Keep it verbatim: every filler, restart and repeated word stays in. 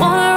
wanna